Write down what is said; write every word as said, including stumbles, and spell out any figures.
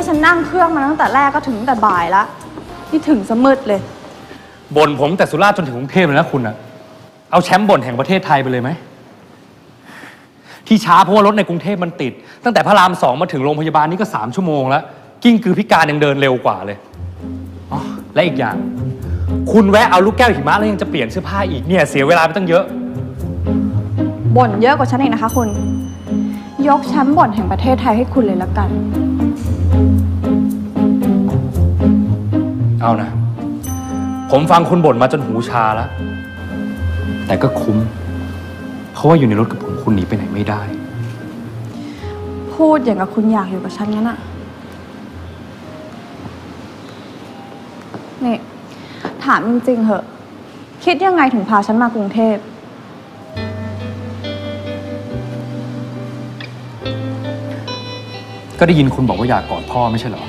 ให้ฉันนั่งเครื่องมาตั้งแต่แรกก็ถึงแต่บ่ายละนี่ถึงสมืดเลยบ่นผมแต่สุราษฎร์จนถึงกรุงเทพเลยนะคุณอะเอาแชมป์บ่นแห่งประเทศไทยไปเลยไหมที่ช้าเพราะว่ารถในกรุงเทพมันติดตั้งแต่พระรามสองมาถึงโรงพยาบาลนี่ก็สามชั่วโมงแล้วกิ้งกือพิการยังเดินเร็วกว่าเลยอ๋อและอีกอย่างคุณแวะเอาลูกแก้วหิมะแล้วยังจะเปลี่ยนเสื้อผ้าอีกเนี่ยเสียเวลาไปตั้งเยอะบ่นเยอะกว่าฉันเองนะคะคุณยกแชมป์บ่นแห่งประเทศไทยให้คุณเลยละกันเอานะผมฟังคุณบ่นมาจนหูชาแล้วแต่ก็คุ้มเพราะว่าอยู่ในรถกับผมคุณหนีไปไหนไม่ได้พูดอย่างกับคุณอยากอยู่กับฉันงั้นอะนี่ถามจริงๆเหอะคิดยังไงถึงพาฉันมากรุงเทพก็ได้ยินคุณบอกว่าอยากกอดพ่อไม่ใช่เหรอ